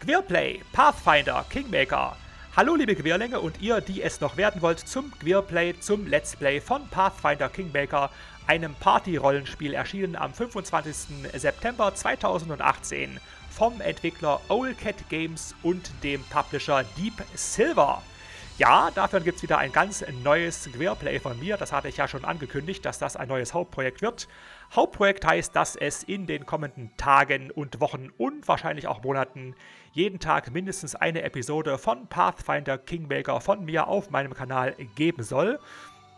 Gwyrrplay, Pathfinder, Kingmaker. Hallo liebe Gwyrrlinge und ihr, die es noch werden wollt, zum Gwyrrplay, zum Let's Play von Pathfinder Kingmaker, einem Party-Rollenspiel, erschienen am 25. September 2018 vom Entwickler Owlcat Games und dem Publisher Deep Silver. Ja, dafür gibt es wieder ein ganz neues Gwyrrplay von mir. Das hatte ich ja schon angekündigt, dass das ein neues Hauptprojekt wird. Hauptprojekt heißt, dass es in den kommenden Tagen und Wochen und wahrscheinlich auch Monaten jeden Tag mindestens eine Episode von Pathfinder Kingmaker von mir auf meinem Kanal geben soll.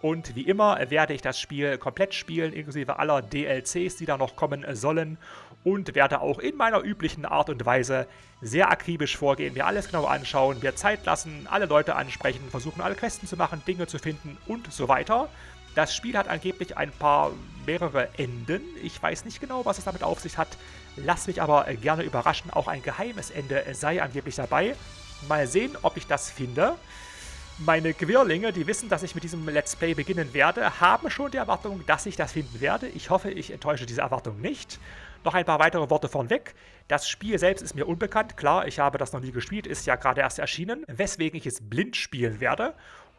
Und wie immer werde ich das Spiel komplett spielen, inklusive aller DLCs, die da noch kommen sollen. Und werde auch in meiner üblichen Art und Weise sehr akribisch vorgehen, mir alles genau anschauen, mir Zeit lassen, alle Leute ansprechen, versuchen alle Questen zu machen, Dinge zu finden und so weiter. Das Spiel hat angeblich mehrere Enden. Ich weiß nicht genau, was es damit auf sich hat. Lasst mich aber gerne überraschen, auch ein geheimes Ende sei angeblich dabei. Mal sehen, ob ich das finde. Meine Gwyrrlinge, die wissen, dass ich mit diesem Let's Play beginnen werde, haben schon die Erwartung, dass ich das finden werde. Ich hoffe, ich enttäusche diese Erwartung nicht. Noch ein paar weitere Worte vorweg. Das Spiel selbst ist mir unbekannt. Klar, ich habe das noch nie gespielt, ist ja gerade erst erschienen, weswegen ich es blind spielen werde.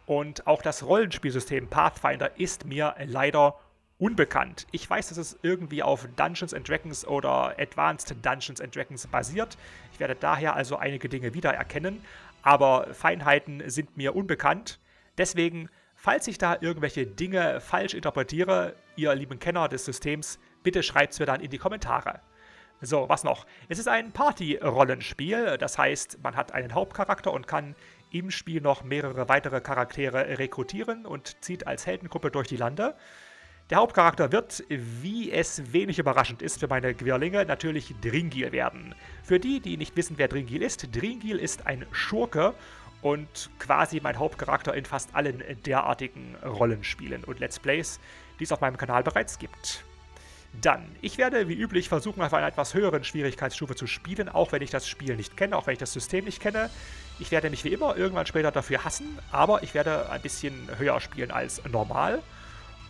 Und auch das Rollenspielsystem Pathfinder ist mir leider unbekannt. Ich weiß, dass es irgendwie auf Dungeons & Dragons oder Advanced Dungeons & Dragons basiert. Ich werde daher also einige Dinge wiedererkennen, aber Feinheiten sind mir unbekannt. Deswegen, falls ich da irgendwelche Dinge falsch interpretiere, ihr lieben Kenner des Systems, bitte schreibt es mir dann in die Kommentare. So, was noch? Es ist ein Party-Rollenspiel, das heißt, man hat einen Hauptcharakter und kann im Spiel noch mehrere weitere Charaktere rekrutieren und zieht als Heldengruppe durch die Lande. Der Hauptcharakter wird, wie es wenig überraschend ist für meine Gwyrrlinge, natürlich Dringil werden. Für die, die nicht wissen, wer Dringil ist ein Schurke und quasi mein Hauptcharakter in fast allen derartigen Rollenspielen und Let's Plays, die es auf meinem Kanal bereits gibt. Dann, ich werde wie üblich versuchen, auf einer etwas höheren Schwierigkeitsstufe zu spielen, auch wenn ich das Spiel nicht kenne, auch wenn ich das System nicht kenne. Ich werde mich wie immer irgendwann später dafür hassen, aber ich werde ein bisschen höher spielen als normal.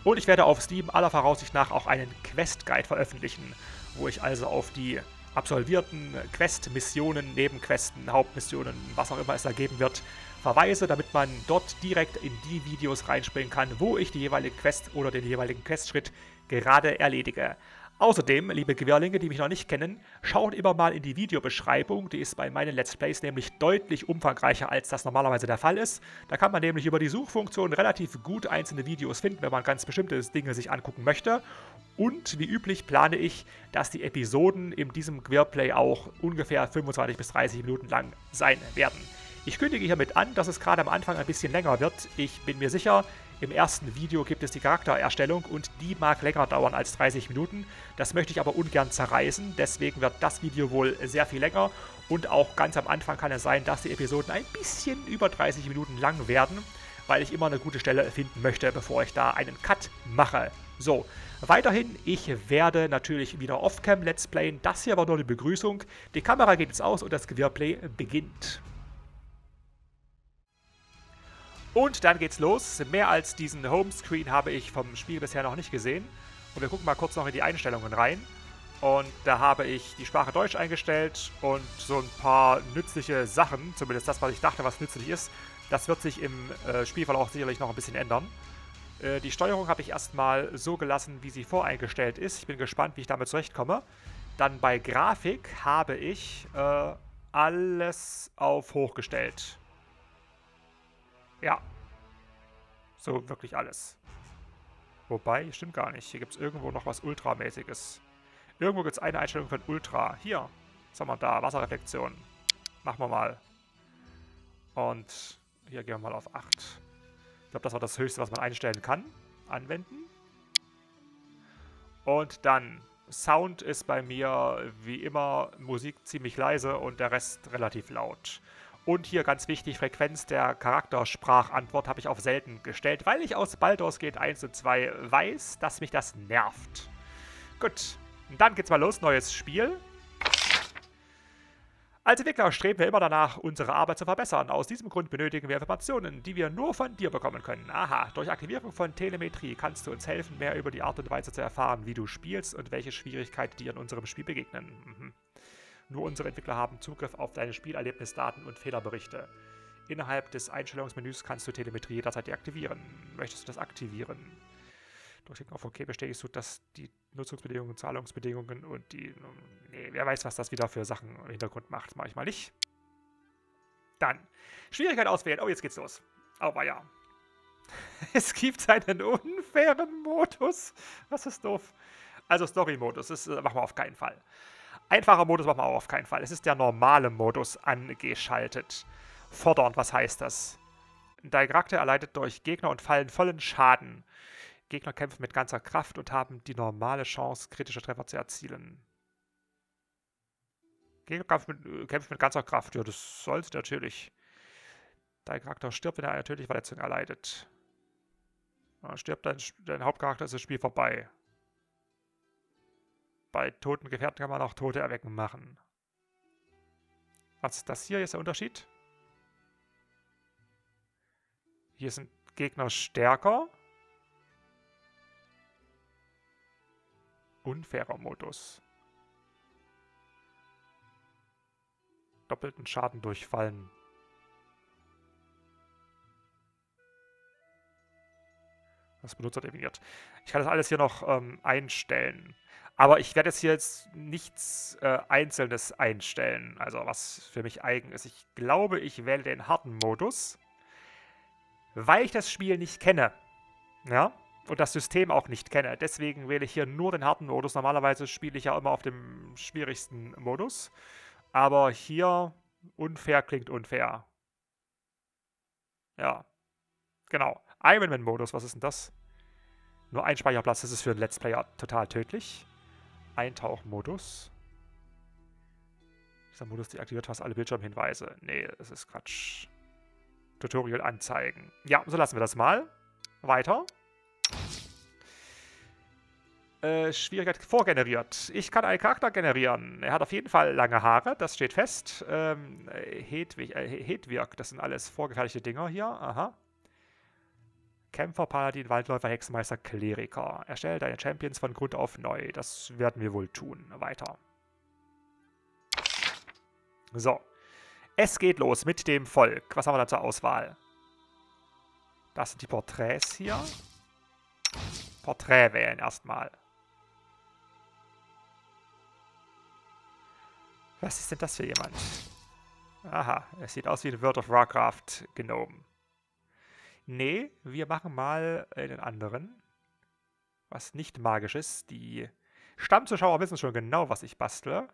Und ich werde auf Steam aller Voraussicht nach auch einen Quest-Guide veröffentlichen, wo ich also auf die absolvierten Quest-Missionen, Nebenquesten, Hauptmissionen, was auch immer es da geben wird, verweise, damit man dort direkt in die Videos reinspringen kann, wo ich die jeweilige Quest oder den jeweiligen Questschritt gerade erledige. Außerdem, liebe Gwyrrlinge, die mich noch nicht kennen, schaut immer mal in die Videobeschreibung, die ist bei meinen Let's Plays nämlich deutlich umfangreicher, als das normalerweise der Fall ist. Da kann man nämlich über die Suchfunktion relativ gut einzelne Videos finden, wenn man ganz bestimmte Dinge sich angucken möchte. Und wie üblich plane ich, dass die Episoden in diesem Gwyrrplay auch ungefähr 25 bis 30 Minuten lang sein werden. Ich kündige hiermit an, dass es gerade am Anfang ein bisschen länger wird. Ich bin mir sicher, im ersten Video gibt es die Charaktererstellung und die mag länger dauern als 30 Minuten. Das möchte ich aber ungern zerreißen, deswegen wird das Video wohl sehr viel länger. Und auch ganz am Anfang kann es sein, dass die Episoden ein bisschen über 30 Minuten lang werden, weil ich immer eine gute Stelle finden möchte, bevor ich da einen Cut mache. So, weiterhin, ich werde natürlich wieder Off-Cam Let's Playen. Das hier war nur die Begrüßung. Die Kamera geht jetzt aus und das Gwyrrplay beginnt. Und dann geht's los. Mehr als diesen Homescreen habe ich vom Spiel bisher noch nicht gesehen. Und wir gucken mal kurz noch in die Einstellungen rein. Und da habe ich die Sprache Deutsch eingestellt und so ein paar nützliche Sachen, zumindest das, was ich dachte, was nützlich ist. Das wird sich im Spielverlauf sicherlich noch ein bisschen ändern. Die Steuerung habe ich erstmal so gelassen, wie sie voreingestellt ist. Ich bin gespannt, wie ich damit zurechtkomme. Dann bei Grafik habe ich alles auf hochgestellt. Ja, so wirklich alles. Wobei, stimmt gar nicht. Hier gibt es irgendwo noch was Ultramäßiges. Irgendwo gibt es eine Einstellung von Ultra. Hier, was haben wir da? Wasserreflexion. Machen wir mal. Und hier gehen wir mal auf 8. Ich glaube, das war das Höchste, was man einstellen kann. Anwenden. Und dann, Sound ist bei mir wie immer Musik ziemlich leise und der Rest relativ laut. Und hier ganz wichtig, Frequenz der Charaktersprachantwort habe ich auf selten gestellt, weil ich aus Baldur's Gate 1 und 2 weiß, dass mich das nervt. Gut, dann geht's mal los, neues Spiel. Als Entwickler streben wir immer danach, unsere Arbeit zu verbessern. Aus diesem Grund benötigen wir Informationen, die wir nur von dir bekommen können. Aha, durch Aktivierung von Telemetrie kannst du uns helfen, mehr über die Art und Weise zu erfahren, wie du spielst und welche Schwierigkeiten dir in unserem Spiel begegnen. Nur unsere Entwickler haben Zugriff auf deine Spielerlebnisdaten und Fehlerberichte. Innerhalb des Einstellungsmenüs kannst du Telemetrie jederzeit deaktivieren. Möchtest du das aktivieren? Durch Klicken auf OK bestätigst du, dass die Nutzungsbedingungen, Zahlungsbedingungen und die... Nee, wer weiß, was das wieder für Sachen im Hintergrund macht. Das mache ich mal nicht. Dann. Schwierigkeit auswählen. Oh, jetzt geht's los. Aber ja. Es gibt einen unfairen Modus. Das ist doof. Also Story-Modus. Das machen wir auf keinen Fall. Einfacher Modus machen wir auch auf keinen Fall. Es ist der normale Modus angeschaltet. Fordernd, was heißt das? Dein Charakter erleidet durch Gegner und Fallen vollen Schaden. Gegner kämpfen mit ganzer Kraft und haben die normale Chance, kritische Treffer zu erzielen. Gegner kämpfen mit ganzer Kraft. Ja, das soll's natürlich. Dein Charakter stirbt, wenn er eine tödliche Verletzung erleidet. Ja, stirbt dein Hauptcharakter, ist das Spiel vorbei. Bei toten Gefährten kann man auch Tote erwecken machen. Was ist das hier? Hier ist der Unterschied. Hier sind Gegner stärker. Unfairer Modus. Doppelten Schaden durchfallen. Das Benutzer definiert. Ich kann das alles hier noch einstellen. Aber ich werde jetzt hier nichts Einzelnes einstellen. Also was für mich eigen ist. Ich glaube, ich wähle den harten Modus, weil ich das Spiel nicht kenne. Ja? Und das System auch nicht kenne. Deswegen wähle ich hier nur den harten Modus. Normalerweise spiele ich ja immer auf dem schwierigsten Modus. Aber hier unfair klingt unfair. Ja. Genau. Ironman-Modus. Was ist denn das? Nur ein Speicherplatz. Das ist für einen Let's Player total tödlich. Eintauchmodus. Dieser Modus deaktiviert fast alle Bildschirmhinweise. Nee, das ist Quatsch. Tutorial anzeigen. Ja, so lassen wir das mal. Weiter. Schwierigkeit vorgeneriert. Ich kann einen Charakter generieren. Er hat auf jeden Fall lange Haare, das steht fest. Hedwig, das sind alles vorgefertigte Dinger hier. Aha. Kämpfer, Paladin, Waldläufer, Hexenmeister, Kleriker. Erstelle deine Champions von Grund auf neu. Das werden wir wohl tun. Weiter. So. Es geht los mit dem Volk. Was haben wir da zur Auswahl? Das sind die Porträts hier. Porträt wählen erstmal. Was ist denn das für jemand? Aha, es sieht aus wie ein World of Warcraft Gnom. Nee, wir machen mal einen anderen. Was nicht magisch ist. Die Stammzuschauer wissen schon genau, was ich bastle.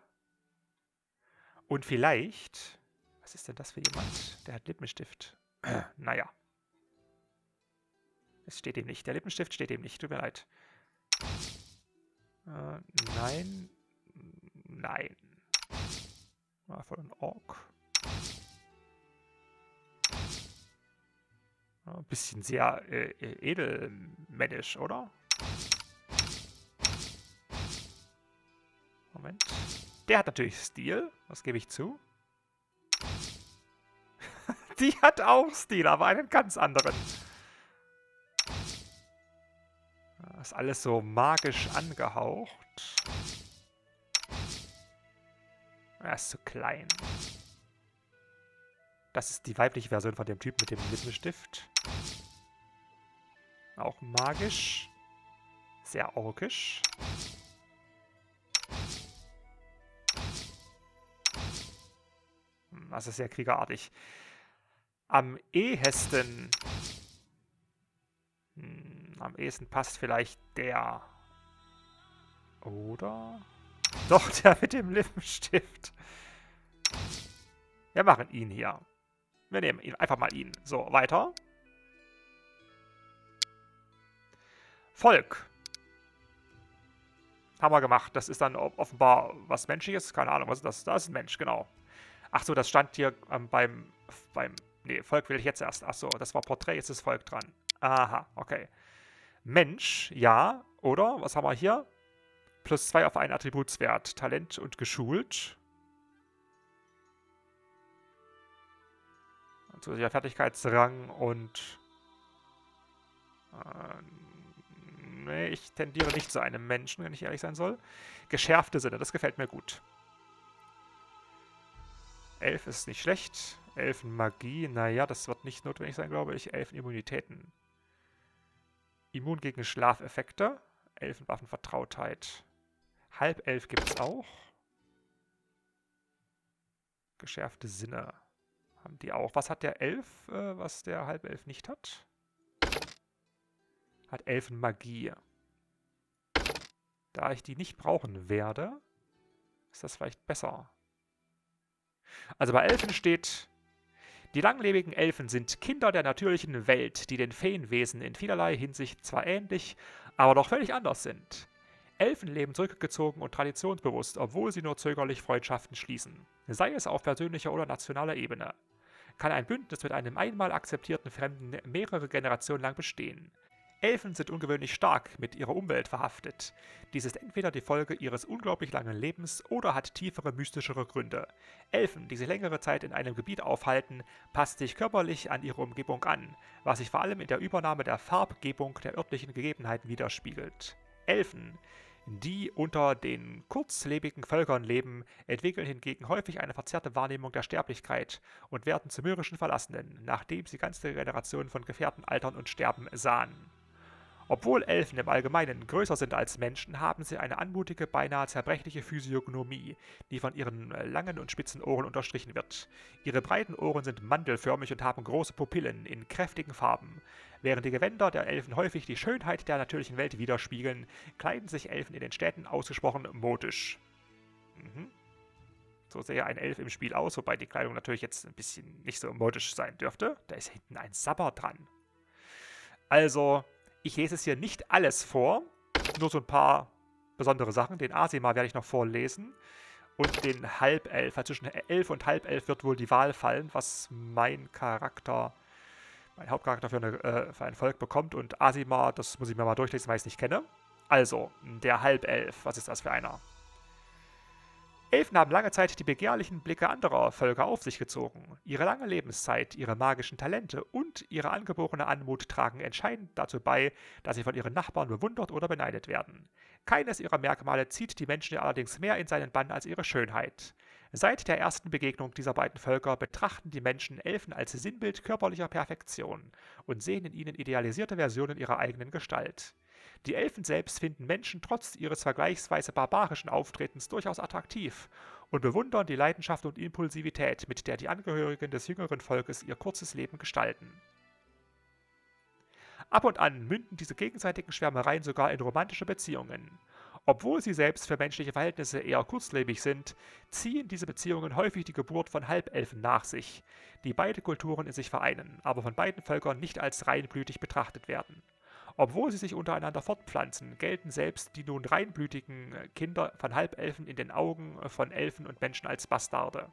Und vielleicht... Was ist denn das für jemand? Der hat Lippenstift. Naja. Es steht ihm nicht. Der Lippenstift steht ihm nicht. Tut mir leid. Nein. Nein. Voll ein Ork. Ein bisschen sehr edelmännisch, oder? Moment. Der hat natürlich Stil. Das gebe ich zu. Die hat auch Stil, aber einen ganz anderen. Das ist alles so magisch angehaucht. Er ist zu klein. Das ist die weibliche Version von dem Typ mit dem Lippenstift. Auch magisch. Sehr orkisch. Das ist sehr kriegerartig. Am ehesten... am ehesten passt vielleicht der. Oder? Doch, der mit dem Lippenstift. Wir machen ihn hier. Wir nehmen ihn, einfach mal ihn. So, weiter. Volk. Haben wir gemacht. Das ist dann offenbar was Menschliches. Keine Ahnung, was ist das? Das ist ein Mensch, genau. Ach so, das stand hier beim... Nee, Volk will ich jetzt erst. Ach so, das war Porträt, jetzt ist Volk dran. Aha, okay. Mensch, ja, oder? Was haben wir hier? +2 auf einen Attributswert. Talent und geschult. Zusätzlicher Fertigkeitsrang und... nee, ich tendiere nicht zu einem Menschen, wenn ich ehrlich sein soll. Geschärfte Sinne, das gefällt mir gut. 11 ist nicht schlecht. Elfenmagie, naja, das wird nicht notwendig sein, glaube ich. Elfenimmunitäten. Immun gegen Schlafeffekte. Elfenwaffenvertrautheit. Halbelf gibt es auch. Geschärfte Sinne haben die auch. Was hat der Elf, was der Halbelf nicht hat? Hat Elfenmagie. Da ich die nicht brauchen werde, ist das vielleicht besser. Also bei Elfen steht: Die langlebigen Elfen sind Kinder der natürlichen Welt, die den Feenwesen in vielerlei Hinsicht zwar ähnlich, aber doch völlig anders sind. Elfen leben zurückgezogen und traditionsbewusst, obwohl sie nur zögerlich Freundschaften schließen, sei es auf persönlicher oder nationaler Ebene. Kann ein Bündnis mit einem einmal akzeptierten Fremden mehrere Generationen lang bestehen. Elfen sind ungewöhnlich stark mit ihrer Umwelt verhaftet. Dies ist entweder die Folge ihres unglaublich langen Lebens oder hat tiefere, mystischere Gründe. Elfen, die sich längere Zeit in einem Gebiet aufhalten, passen sich körperlich an ihre Umgebung an, was sich vor allem in der Übernahme der Farbgebung der örtlichen Gegebenheiten widerspiegelt. Elfen, die unter den kurzlebigen Völkern leben, entwickeln hingegen häufig eine verzerrte Wahrnehmung der Sterblichkeit und werden zu mürrischen Verlassenen, nachdem sie ganze Generationen von Gefährten altern und sterben sahen. Obwohl Elfen im Allgemeinen größer sind als Menschen, haben sie eine anmutige, beinahe zerbrechliche Physiognomie, die von ihren langen und spitzen Ohren unterstrichen wird. Ihre breiten Ohren sind mandelförmig und haben große Pupillen in kräftigen Farben. Während die Gewänder der Elfen häufig die Schönheit der natürlichen Welt widerspiegeln, kleiden sich Elfen in den Städten ausgesprochen modisch. So sähe ein Elf im Spiel aus, wobei die Kleidung natürlich jetzt ein bisschen nicht so modisch sein dürfte. Da ist hinten ein Sabber dran. Also... ich lese es hier nicht alles vor, nur so ein paar besondere Sachen. Den Asima werde ich noch vorlesen und den Halbelf. Also zwischen Elf und Halbelf wird wohl die Wahl fallen, was mein Hauptcharakter für ein Volk bekommt. Und Asima, das muss ich mir mal durchlesen, weil ich es nicht kenne. Also, der Halbelf, was ist das für einer? Elfen haben lange Zeit die begehrlichen Blicke anderer Völker auf sich gezogen. Ihre lange Lebenszeit, ihre magischen Talente und ihre angeborene Anmut tragen entscheidend dazu bei, dass sie von ihren Nachbarn bewundert oder beneidet werden. Keines ihrer Merkmale zieht die Menschen allerdings mehr in seinen Bann als ihre Schönheit. Seit der ersten Begegnung dieser beiden Völker betrachten die Menschen Elfen als Sinnbild körperlicher Perfektion und sehen in ihnen idealisierte Versionen ihrer eigenen Gestalt. Die Elfen selbst finden Menschen trotz ihres vergleichsweise barbarischen Auftretens durchaus attraktiv und bewundern die Leidenschaft und Impulsivität, mit der die Angehörigen des jüngeren Volkes ihr kurzes Leben gestalten. Ab und an münden diese gegenseitigen Schwärmereien sogar in romantische Beziehungen. Obwohl sie selbst für menschliche Verhältnisse eher kurzlebig sind, ziehen diese Beziehungen häufig die Geburt von Halbelfen nach sich, die beide Kulturen in sich vereinen, aber von beiden Völkern nicht als reinblütig betrachtet werden. Obwohl sie sich untereinander fortpflanzen, gelten selbst die nun reinblütigen Kinder von Halbelfen in den Augen von Elfen und Menschen als Bastarde.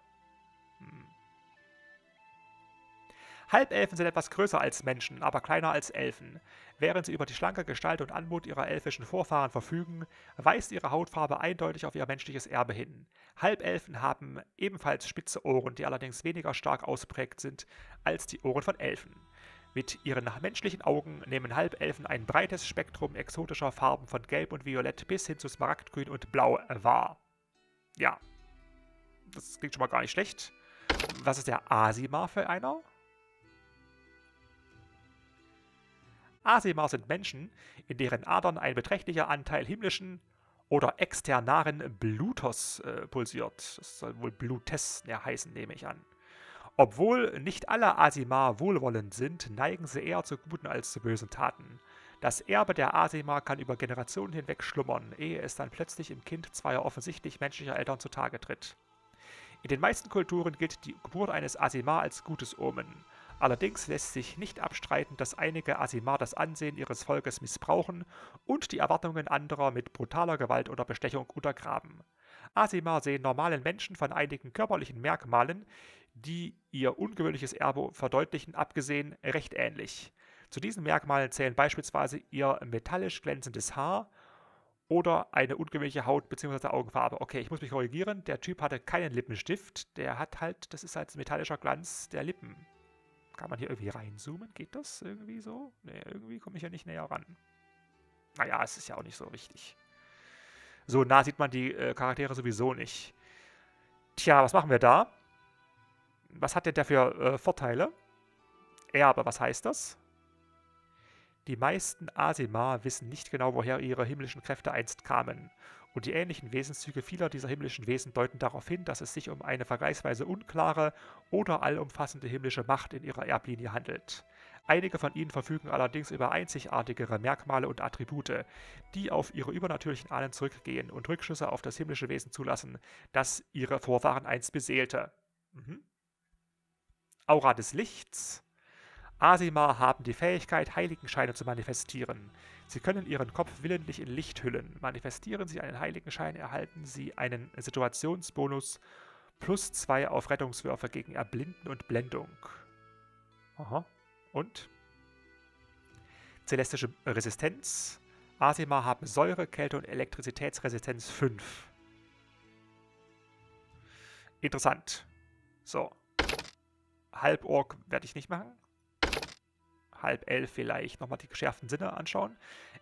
Halbelfen sind etwas größer als Menschen, aber kleiner als Elfen. Während sie über die schlanke Gestalt und Anmut ihrer elfischen Vorfahren verfügen, weist ihre Hautfarbe eindeutig auf ihr menschliches Erbe hin. Halbelfen haben ebenfalls spitze Ohren, die allerdings weniger stark ausprägt sind als die Ohren von Elfen. Mit ihren menschlichen Augen nehmen Halbelfen ein breites Spektrum exotischer Farben von Gelb und Violett bis hin zu Smaragdgrün und Blau wahr. Ja, das klingt schon mal gar nicht schlecht. Was ist der Asima für einer? Asima sind Menschen, in deren Adern ein beträchtlicher Anteil himmlischen oder externaren Blutes pulsiert. Das soll wohl Blutes heißen, nehme ich an. Obwohl nicht alle Asima wohlwollend sind, neigen sie eher zu guten als zu bösen Taten. Das Erbe der Asima kann über Generationen hinweg schlummern, ehe es dann plötzlich im Kind zweier offensichtlich menschlicher Eltern zutage tritt. In den meisten Kulturen gilt die Geburt eines Asima als gutes Omen. Allerdings lässt sich nicht abstreiten, dass einige Asima das Ansehen ihres Volkes missbrauchen und die Erwartungen anderer mit brutaler Gewalt oder Bestechung untergraben. Asima sehen normalen Menschen von einigen körperlichen Merkmalen, die ihr ungewöhnliches Erbe verdeutlichen, abgesehen recht ähnlich. Zu diesen Merkmalen zählen beispielsweise ihr metallisch glänzendes Haar oder eine ungewöhnliche Haut bzw. Augenfarbe. Okay, ich muss mich korrigieren, der Typ hatte keinen Lippenstift, das ist halt metallischer Glanz der Lippen. Kann man hier irgendwie reinzoomen? Geht das irgendwie so? Ne, irgendwie komme ich ja nicht näher ran. Naja, es ist ja auch nicht so wichtig. So nah sieht man die Charaktere sowieso nicht. Tja, was machen wir da? Was hat der dafür Vorteile? Erbe, was heißt das? Die meisten Asimar wissen nicht genau, woher ihre himmlischen Kräfte einst kamen. Und die ähnlichen Wesenszüge vieler dieser himmlischen Wesen deuten darauf hin, dass es sich um eine vergleichsweise unklare oder allumfassende himmlische Macht in ihrer Erblinie handelt. Einige von ihnen verfügen allerdings über einzigartigere Merkmale und Attribute, die auf ihre übernatürlichen Ahnen zurückgehen und Rückschlüsse auf das himmlische Wesen zulassen, das ihre Vorfahren einst beseelte. Aura des Lichts. Asimar haben die Fähigkeit, Heiligenscheine zu manifestieren. Sie können ihren Kopf willentlich in Licht hüllen. Manifestieren sie einen Heiligenschein, erhalten sie einen Situationsbonus +2 auf Rettungswürfe gegen Erblinden und Blendung. Aha. Und? Zelestische Resistenz. Asimar haben Säure, Kälte und Elektrizitätsresistenz 5. Interessant. So. Halborg werde ich nicht machen. Halbelf vielleicht. Nochmal die geschärften Sinne anschauen.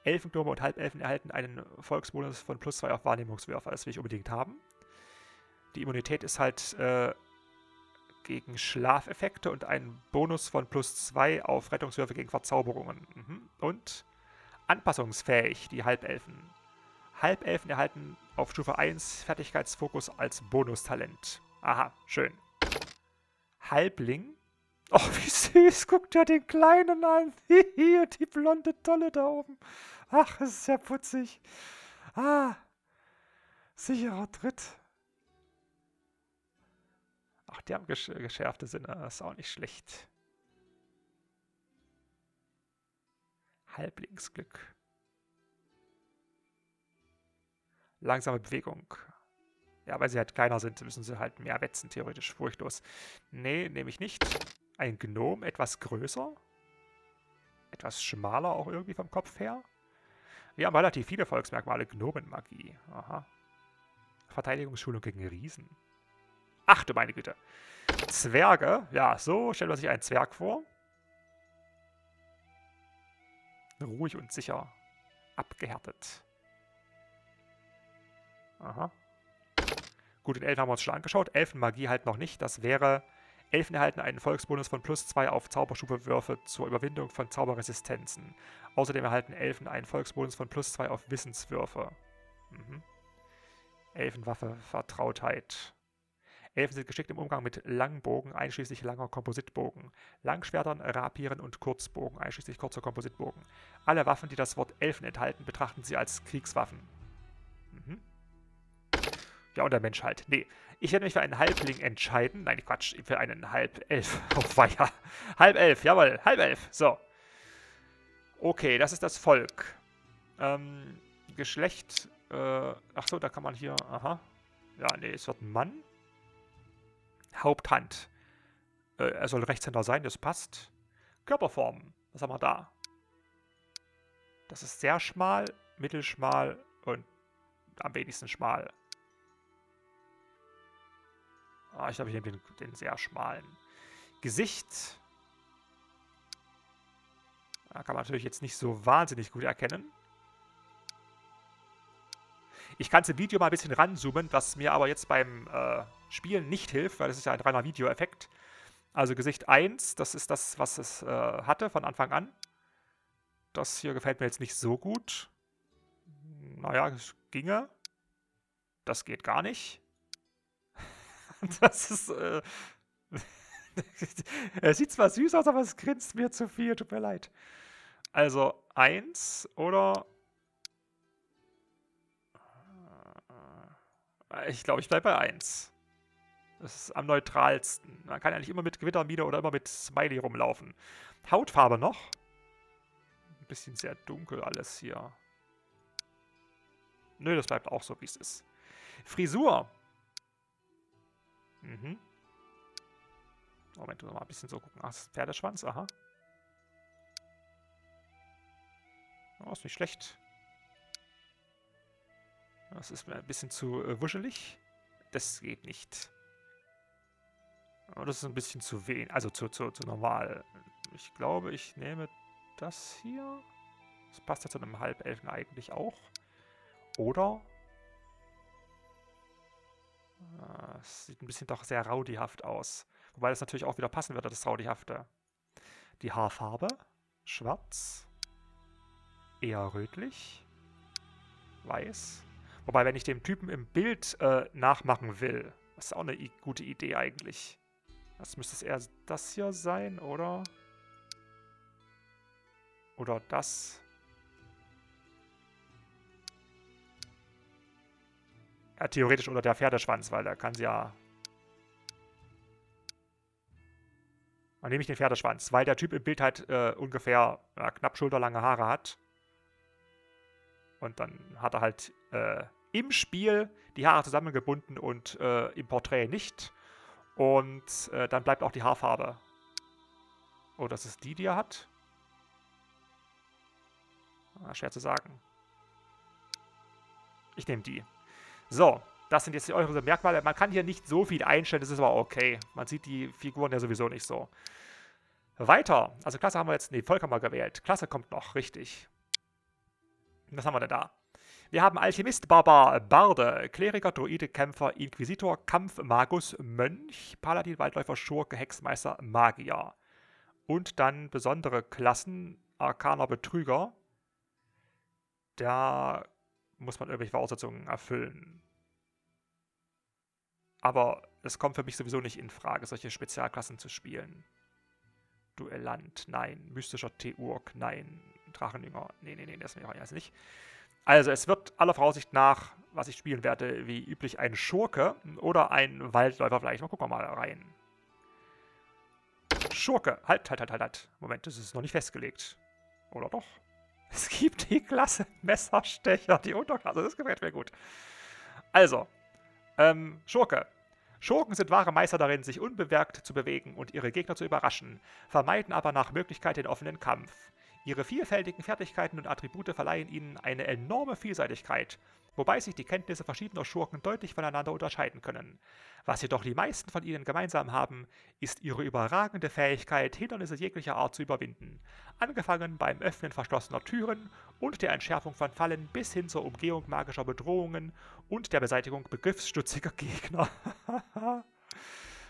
Elfengnome und Halbelfen erhalten einen Volksbonus von +2 auf Wahrnehmungswürfe. Das will ich unbedingt haben. Die Immunität ist halt gegen Schlafeffekte und einen Bonus von +2 auf Rettungswürfe gegen Verzauberungen. Und anpassungsfähig, die Halbelfen. Halbelfen erhalten auf Stufe 1 Fertigkeitsfokus als Bonustalent. Aha, schön. Halbling. Oh, wie süß, guckt er den Kleinen an. Hihi, die blonde Dolle da oben. Ach, es ist ja putzig. Ah, sicherer Tritt. Ach, die haben geschärfte Sinne, das ist auch nicht schlecht. Halblingsglück. Langsame Bewegung. Ja, weil sie halt kleiner sind, müssen sie halt mehr wetzen, theoretisch furchtlos. Nee, nehme ich nicht. Ein Gnom, etwas größer. Etwas schmaler auch irgendwie vom Kopf her. Wir haben relativ viele Volksmerkmale. Gnomenmagie. Aha. Verteidigungsschulung gegen Riesen. Ach du meine Güte. Zwerge. Ja, so stellt man sich einen Zwerg vor. Ruhig und sicher. Abgehärtet. Aha. Gut, den Elfen haben wir uns schon angeschaut. Elfenmagie halt noch nicht. Das wäre... Elfen erhalten einen Volksbonus von +2 auf Zauberstufewürfe zur Überwindung von Zauberresistenzen. Außerdem erhalten Elfen einen Volksbonus von +2 auf Wissenswürfe. Elfenwaffe, Vertrautheit. Elfen sind geschickt im Umgang mit Langbogen, einschließlich langer Kompositbogen, Langschwertern, Rapieren und Kurzbogen, einschließlich kurzer Kompositbogen. Alle Waffen, die das Wort Elfen enthalten, betrachten sie als Kriegswaffen. Ja, und der Mensch halt. Nee, ich werde mich für einen Halbling entscheiden. Nein, Quatsch, für einen Halbelf. Oh, weia. Halbelf, jawohl, Halbelf. So. Okay, das ist das Volk. Geschlecht, achso, da kann man hier, aha. Ja, nee, es wird ein Mann. Haupthand. Er soll Rechtshänder sein, das passt. Körperformen, was haben wir da? Das ist sehr schmal, mittelschmal und am wenigsten schmal. Ah, ich glaube, ich nehme den sehr schmalen. Gesicht. Da kann man natürlich jetzt nicht so wahnsinnig gut erkennen. Ich kann zum Video mal ein bisschen ranzoomen, was mir aber jetzt beim Spielen nicht hilft, weil das ist ja ein reiner Videoeffekt. Also Gesicht 1, das ist das, was es hatte von Anfang an. Das hier gefällt mir jetzt nicht so gut. Naja, es ginge. Das geht gar nicht. Das ist, er sieht zwar süß aus, aber es grinst mir zu viel, tut mir leid. Also 1 oder... Ich glaube, ich bleibe bei 1. Das ist am neutralsten. Man kann ja nicht immer mit Gewittermiene oder immer mit Smiley rumlaufen. Hautfarbe noch. Ein bisschen sehr dunkel alles hier. Nö, das bleibt auch so, wie es ist. Frisur. Moment, mal ein bisschen so gucken. Ach, das ist Pferdeschwanz, aha. Oh, ist nicht schlecht. Das ist mir ein bisschen zu wuschelig. Das geht nicht. Oh, das ist ein bisschen zu wenig, also zu normal. Ich glaube, ich nehme das hier. Das passt ja zu einem Halbelfen eigentlich auch. Oder... Das sieht ein bisschen doch sehr rowdyhaft aus. Wobei das natürlich auch wieder passen wird, das Traudihafte. Die Haarfarbe, schwarz, eher rötlich, weiß. Wobei, wenn ich dem Typen im Bild nachmachen will, das ist auch eine gute Idee eigentlich. Das müsste es eher das hier sein, oder? Oder das. Ja, theoretisch oder der Pferdeschwanz, weil der kann sie ja... Dann nehme ich den Pferdeschwanz, weil der Typ im Bild halt ungefähr knapp schulterlange Haare hat. Und dann hat er halt im Spiel die Haare zusammengebunden und im Porträt nicht. Und dann bleibt auch die Haarfarbe. Oh, das ist die, die er hat? Ah, schwer zu sagen. Ich nehme die. So, das sind jetzt die äußeren Merkmale. Man kann hier nicht so viel einstellen, das ist aber okay. Man sieht die Figuren ja sowieso nicht so. Weiter. Also Klasse haben wir jetzt... Nee, Volk haben wir gewählt. Klasse kommt noch, richtig. Was haben wir denn da? Wir haben Alchemist, Barbar, Barde, Kleriker, Druide, Kämpfer, Inquisitor, Kampf, Magus, Mönch, Paladin, Waldläufer, Schurke, Hexmeister, Magier. Und dann besondere Klassen, Arkaner, Betrüger. Da muss man irgendwelche Voraussetzungen erfüllen. Aber es kommt für mich sowieso nicht in Frage, solche Spezialklassen zu spielen. Duellant, nein. Mystischer Theurg, nein. Drachenjünger, nee, das will ich jetzt nicht. Also es wird aller Voraussicht nach, was ich spielen werde, wie üblich ein Schurke oder ein Waldläufer vielleicht. Mal gucken wir mal rein. Schurke. Halt. Moment, das ist noch nicht festgelegt. Oder doch? Es gibt die Klasse Messerstecher, die Unterklasse. Das gefällt mir gut. Also, Schurke. Schurken sind wahre Meister darin, sich unbemerkt zu bewegen und ihre Gegner zu überraschen, vermeiden aber nach Möglichkeit den offenen Kampf. Ihre vielfältigen Fertigkeiten und Attribute verleihen ihnen eine enorme Vielseitigkeit, wobei sich die Kenntnisse verschiedener Schurken deutlich voneinander unterscheiden können. Was jedoch die meisten von ihnen gemeinsam haben, ist ihre überragende Fähigkeit, Hindernisse jeglicher Art zu überwinden. Angefangen beim Öffnen verschlossener Türen und der Entschärfung von Fallen bis hin zur Umgehung magischer Bedrohungen und der Beseitigung begriffsstutziger Gegner.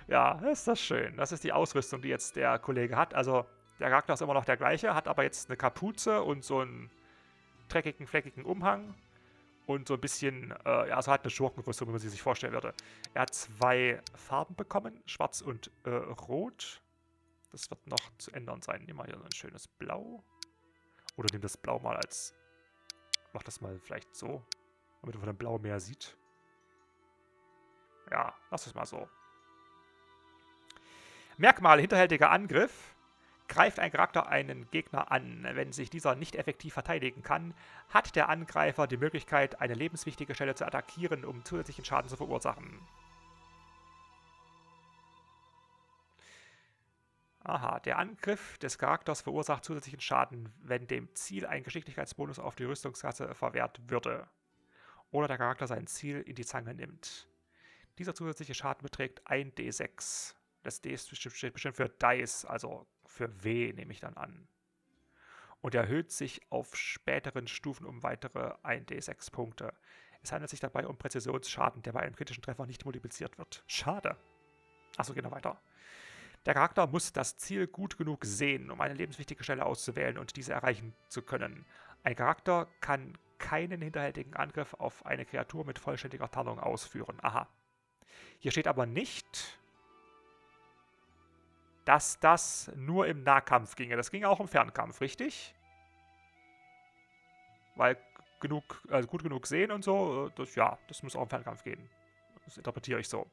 Ja, ist das schön. Das ist die Ausrüstung, die jetzt der Kollege hat. Also... Der Charakter ist immer noch der gleiche, hat aber jetzt eine Kapuze und so einen dreckigen, fleckigen Umhang. Und so ein bisschen, also hat eine Schurkenrüstung, wie man sie sich vorstellen würde. Er hat zwei Farben bekommen, schwarz und rot. Das wird noch zu ändern sein. Nehmen wir hier so ein schönes Blau. Oder nehmen das Blau mal als... Mach das mal vielleicht so, damit man von dem Blau mehr sieht. Ja, lass es mal so. Merkmale, hinterhältiger Angriff. Greift ein Charakter einen Gegner an. Wenn sich dieser nicht effektiv verteidigen kann, hat der Angreifer die Möglichkeit, eine lebenswichtige Stelle zu attackieren, um zusätzlichen Schaden zu verursachen. Aha, der Angriff des Charakters verursacht zusätzlichen Schaden, wenn dem Ziel ein Geschicklichkeitsbonus auf die Rüstungsklasse verwehrt würde. Oder der Charakter sein Ziel in die Zange nimmt. Dieser zusätzliche Schaden beträgt 1d6. Das D steht bestimmt für Dice, also für W nehme ich dann an. Und erhöht sich auf späteren Stufen um weitere 1d6 Punkte. Es handelt sich dabei um Präzisionsschaden, der bei einem kritischen Treffer nicht multipliziert wird. Schade. Achso, gehen wir weiter. Der Charakter muss das Ziel gut genug sehen, um eine lebenswichtige Stelle auszuwählen und diese erreichen zu können. Ein Charakter kann keinen hinterhältigen Angriff auf eine Kreatur mit vollständiger Tarnung ausführen. Aha. Hier steht aber nicht... dass das nur im Nahkampf ginge. Das ging auch im Fernkampf, richtig? Weil genug, also gut genug sehen und so, das muss auch im Fernkampf gehen. Das interpretiere ich so.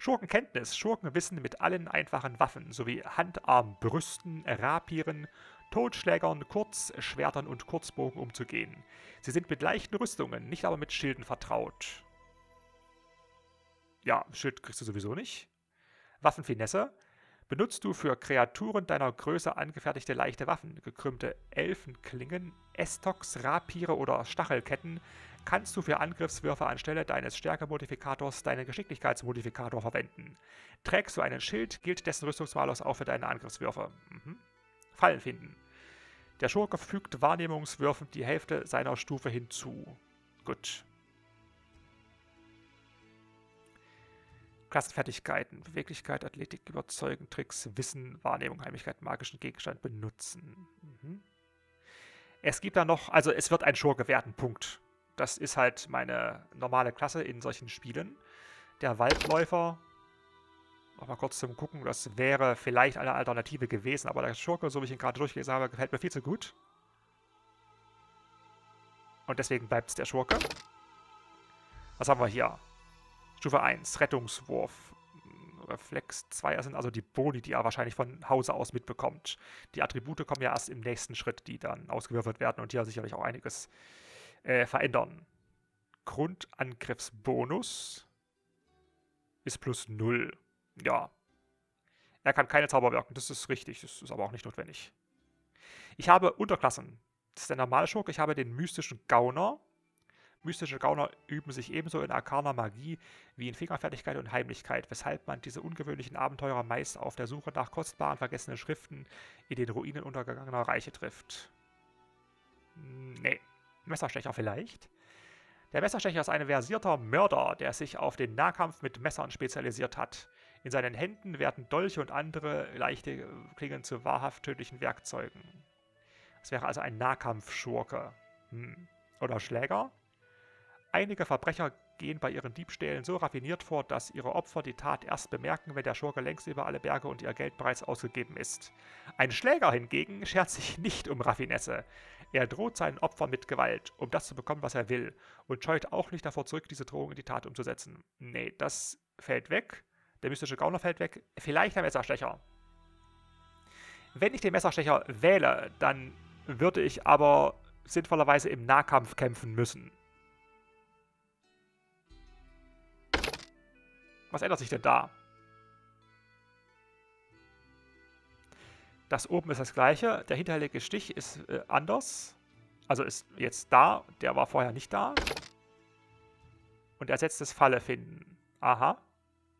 Schurkenkenntnis. Schurkenwissen mit allen einfachen Waffen, sowie Handarm, Brüsten, Rapieren, Totschlägern, Kurzschwertern und Kurzbogen umzugehen. Sie sind mit leichten Rüstungen, nicht aber mit Schilden vertraut. Ja, Schild kriegst du sowieso nicht. Waffenfinesse. Benutzt du für Kreaturen deiner Größe angefertigte leichte Waffen, gekrümmte Elfenklingen, Estoks, Rapiere oder Stachelketten, kannst du für Angriffswürfe anstelle deines Stärkemodifikators deinen Geschicklichkeitsmodifikator verwenden. Trägst du einen Schild, gilt dessen Rüstungsmalus auch für deine Angriffswürfe. Fallen finden. Der Schurke fügt Wahrnehmungswürfen die Hälfte seiner Stufe hinzu. Gut. Klassenfertigkeiten, Beweglichkeit, Athletik, Überzeugen, Tricks, Wissen, Wahrnehmung, Heimlichkeit, magischen Gegenstand benutzen. Mhm. Es gibt da noch, also es wird ein Schurke werden, Punkt. Das ist halt meine normale Klasse in solchen Spielen. Der Waldläufer, nochmal kurz zum Gucken, das wäre vielleicht eine Alternative gewesen, aber der Schurke, so wie ich ihn gerade durchgelesen habe, gefällt mir viel zu gut. Und deswegen bleibt es der Schurke. Was haben wir hier? Stufe 1, Rettungswurf. Reflex 2, das sind also die Boni, die er wahrscheinlich von Hause aus mitbekommt. Die Attribute kommen ja erst im nächsten Schritt, die dann ausgewürfelt werden und hier sicherlich auch einiges verändern. Grundangriffsbonus ist plus 0. Ja. Er kann keine Zauber wirken, das ist richtig, das ist aber auch nicht notwendig. Ich habe Unterklassen. Das ist der normale Schurke, ich habe den mystischen Gauner. Mystische Gauner üben sich ebenso in arkaner Magie wie in Fingerfertigkeit und Heimlichkeit, weshalb man diese ungewöhnlichen Abenteurer meist auf der Suche nach kostbaren, vergessenen Schriften in den Ruinen untergegangener Reiche trifft. Nee, Messerstecher vielleicht? Der Messerstecher ist ein versierter Mörder, der sich auf den Nahkampf mit Messern spezialisiert hat. In seinen Händen werden Dolche und andere leichte Klingen zu wahrhaft tödlichen Werkzeugen. Das wäre also ein Nahkampfschurke. Hm. Oder Schläger? Einige Verbrecher gehen bei ihren Diebstählen so raffiniert vor, dass ihre Opfer die Tat erst bemerken, wenn der Schurke längst über alle Berge und ihr Geld bereits ausgegeben ist. Ein Schläger hingegen schert sich nicht um Raffinesse. Er droht seinen Opfern mit Gewalt, um das zu bekommen, was er will, und scheut auch nicht davor zurück, diese Drohung in die Tat umzusetzen. Nee, das fällt weg. Der mystische Gauner fällt weg. Vielleicht der Messerstecher. Wenn ich den Messerstecher wähle, dann würde ich aber sinnvollerweise im Nahkampf kämpfen müssen. Was ändert sich denn da? Das oben ist das gleiche. Der hinterhältige Stich ist anders. Also ist jetzt da. Der war vorher nicht da. Und ersetztes Falle finden. Aha.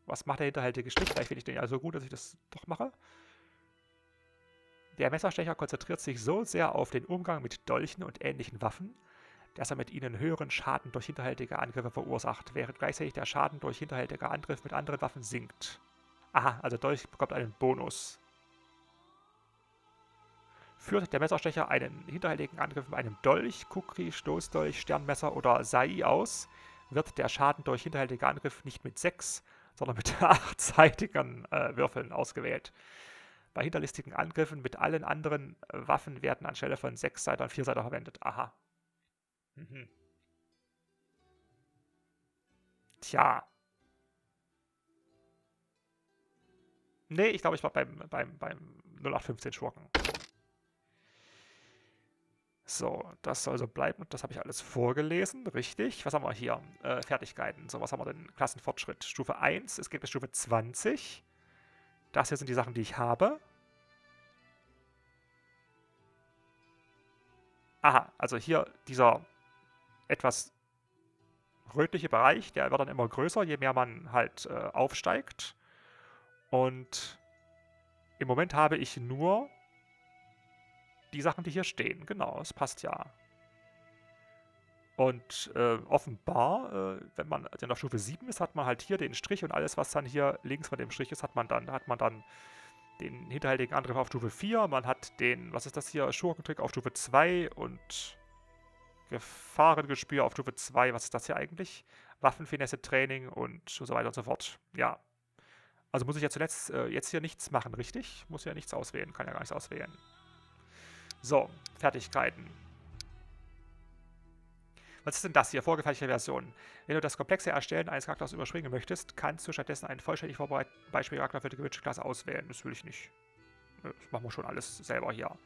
Was macht der hinterhältige Stich? Vielleicht finde ich den ja so gut, dass ich das doch mache. Der Messerstecher konzentriert sich so sehr auf den Umgang mit Dolchen und ähnlichen Waffen, dass er mit ihnen höheren Schaden durch hinterhältige Angriffe verursacht, während gleichzeitig der Schaden durch hinterhältige Angriffe mit anderen Waffen sinkt. Aha, also Dolch bekommt einen Bonus. Führt der Messerstecher einen hinterhältigen Angriff mit einem Dolch, Kukri, Stoßdolch, Sternmesser oder Sai aus, wird der Schaden durch hinterhältigen Angriff nicht mit 6, sondern mit 8-seitigen Würfeln ausgewählt. Bei hinterlistigen Angriffen mit allen anderen Waffen werden anstelle von 6-Seitern 4-Seiter verwendet. Aha. Mhm. Tja. Nee, ich glaube, ich war beim 0815 Schurken. So, das soll so bleiben. Das habe ich alles vorgelesen. Richtig. Was haben wir hier? Fertigkeiten. So, was haben wir denn? Klassenfortschritt. Stufe 1. Es geht bis Stufe 20. Das hier sind die Sachen, die ich habe. Aha, also hier dieser etwas rötliche Bereich, der wird dann immer größer, je mehr man halt aufsteigt. Und im Moment habe ich nur die Sachen, die hier stehen. Genau, es passt ja. Und offenbar, wenn man dann auf Stufe 7 ist, hat man halt hier den Strich und alles, was dann hier links von dem Strich ist, hat man dann den hinterhältigen Angriff auf Stufe 4, man hat den, was ist das hier, Schurkentrick auf Stufe 2 und Gefahrengespür auf Stufe 2, was ist das hier eigentlich? Waffenfinesse-Training und so weiter und so fort, ja. Also muss ich ja zuletzt jetzt hier nichts machen, richtig? Muss ja nichts auswählen, kann ja gar nichts auswählen. So, Fertigkeiten. Was ist denn das hier? Vorgefertigte Version. Wenn du das komplexe Erstellen eines Charakters überspringen möchtest, kannst du stattdessen einen vollständig vorbereiteten Beispielcharakter für die gewünschte Klasse auswählen. Das will ich nicht. Das machen wir schon alles selber hier.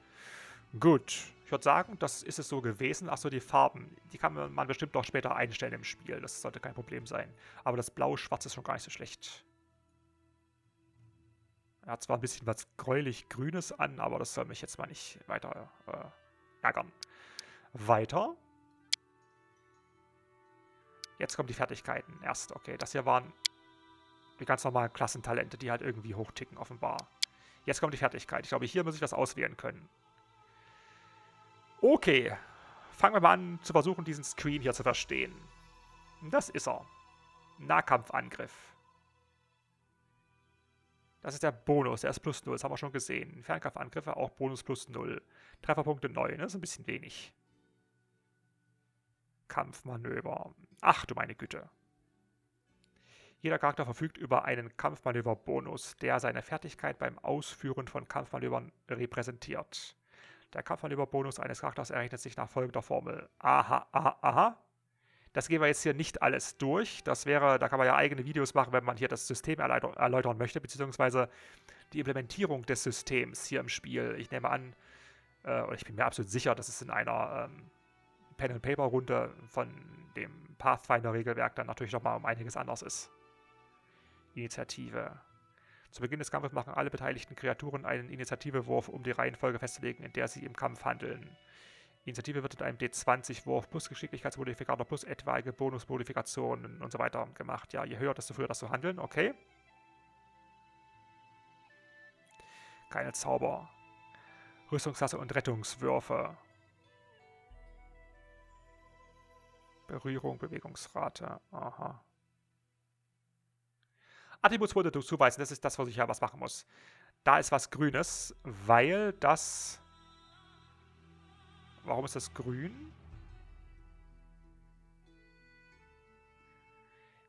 Gut. Ich würde sagen, das ist es so gewesen. Achso, die Farben. Die kann man bestimmt noch später einstellen im Spiel. Das sollte kein Problem sein. Aber das Blau-Schwarz ist schon gar nicht so schlecht. Er hat zwar ein bisschen was gräulich-grünes an, aber das soll mich jetzt mal nicht weiter ärgern. Weiter. Jetzt kommen die Fertigkeiten erst. Okay, das hier waren die ganz normalen Klassentalente, die halt irgendwie hochticken, offenbar. Jetzt kommt die Fertigkeit. Ich glaube, hier muss ich das auswählen können. Okay. Fangen wir mal an, zu versuchen, diesen Screen hier zu verstehen. Das ist er. Nahkampfangriff. Das ist der Bonus, der ist +0, das haben wir schon gesehen. Fernkampfangriffe auch Bonus +0. Trefferpunkte 9, das ist ein bisschen wenig. Kampfmanöver. Ach du meine Güte. Jeder Charakter verfügt über einen Kampfmanöver-Bonus, der seine Fertigkeit beim Ausführen von Kampfmanövern repräsentiert. Der Kampfmanöver-Bonus eines Charakters errechnet sich nach folgender Formel. Aha, aha, aha. Das gehen wir jetzt hier nicht alles durch. Das wäre, da kann man ja eigene Videos machen, wenn man hier das System erläutern möchte, beziehungsweise die Implementierung des Systems hier im Spiel. Ich nehme an, oder ich bin mir absolut sicher, dass es in einer Pen-and-Paper-Runde von dem Pathfinder-Regelwerk dann natürlich nochmal um einiges anders ist. Initiative. Zu Beginn des Kampfes machen alle beteiligten Kreaturen einen Initiativewurf, um die Reihenfolge festzulegen, in der sie im Kampf handeln. Die Initiative wird mit einem D20-Wurf plus Geschicklichkeitsmodifikator plus etwaige Bonusmodifikationen und so weiter gemacht. Ja, je höher, desto früher das zu handeln. Okay. Keine Zauber. Rüstungsklasse und Rettungswürfe. Berührung, Bewegungsrate. Aha. Attributspunkte zuweisen, das ist das, was ich ja was machen muss. Da ist was Grünes, weil das... Warum ist das grün?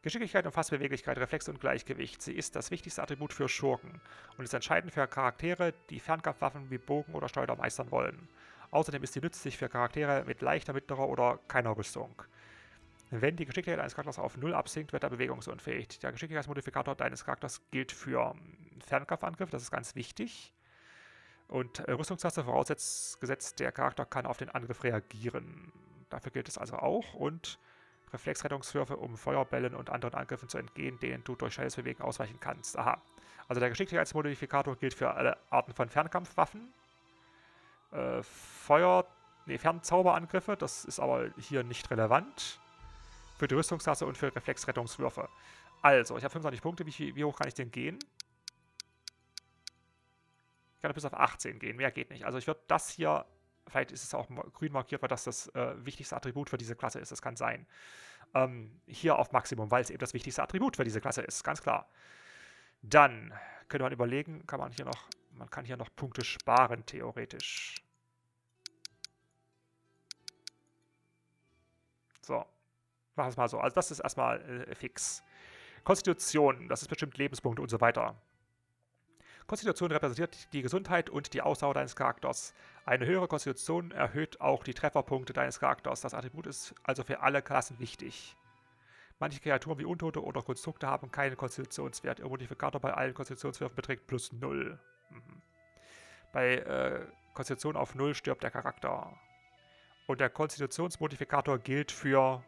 Geschicklichkeit umfasst Beweglichkeit, Reflexe und Gleichgewicht. Sie ist das wichtigste Attribut für Schurken und ist entscheidend für Charaktere, die Fernkampfwaffen wie Bogen oder Steuer meistern wollen. Außerdem ist sie nützlich für Charaktere mit leichter, mittlerer oder keiner Rüstung. Wenn die Geschicklichkeit eines Charakters auf 0 absinkt, wird er bewegungsunfähig. Der Geschicklichkeitsmodifikator deines Charakters gilt für Fernkampfangriff, das ist ganz wichtig. Und Rüstungsklasse vorausgesetzt, der Charakter kann auf den Angriff reagieren. Dafür gilt es also auch. Und Reflexrettungswürfe, um Feuerbällen und anderen Angriffen zu entgehen, denen du durch schnelles Bewegen ausweichen kannst. Aha. Also der Geschicklichkeitsmodifikator gilt für alle Arten von Fernkampfwaffen. Fernzauberangriffe, das ist aber hier nicht relevant. Für die Rüstungsklasse und für Reflexrettungswürfe. Also, ich habe 25 Punkte. Wie hoch kann ich denn gehen? Ich kann bis auf 18 gehen, mehr geht nicht. Also ich würde das hier, vielleicht ist es auch grün markiert, weil das das wichtigste Attribut für diese Klasse ist, das kann sein. Hier auf Maximum, weil es eben das wichtigste Attribut für diese Klasse ist, ganz klar. Dann könnte man überlegen, man kann hier noch Punkte sparen, theoretisch. So, machen wir es mal so. Also das ist erstmal fix. Konstitution, das ist bestimmt Lebenspunkte und so weiter. Konstitution repräsentiert die Gesundheit und die Ausdauer deines Charakters. Eine höhere Konstitution erhöht auch die Trefferpunkte deines Charakters. Das Attribut ist also für alle Klassen wichtig. Manche Kreaturen wie Untote oder Konstrukte haben keinen Konstitutionswert. Ihr Modifikator bei allen Konstitutionswerfen beträgt +0. Mhm. Bei Konstitution auf 0 stirbt der Charakter. Und der Konstitutionsmodifikator gilt für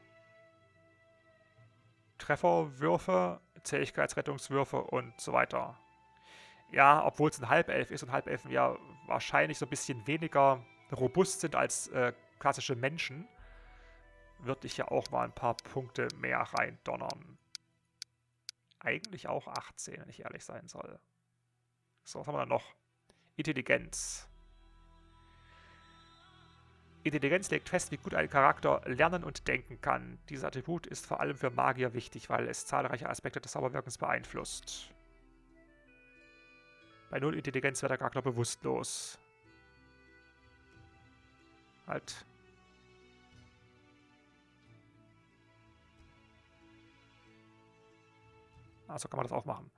Trefferwürfe, Zähigkeitsrettungswürfe und so weiter. Ja, obwohl es ein Halbelf ist und Halbelfen ja wahrscheinlich so ein bisschen weniger robust sind als klassische Menschen, würde ich ja auch mal ein paar Punkte mehr reindonnern. Eigentlich auch 18, wenn ich ehrlich sein soll. So, was haben wir dann noch? Intelligenz. Intelligenz legt fest, wie gut ein Charakter lernen und denken kann. Dieses Attribut ist vor allem für Magier wichtig, weil es zahlreiche Aspekte des Zauberwirkens beeinflusst. Bei 0 Intelligenz wird der Charakter bewusstlos. Halt. Also kann man das auch machen.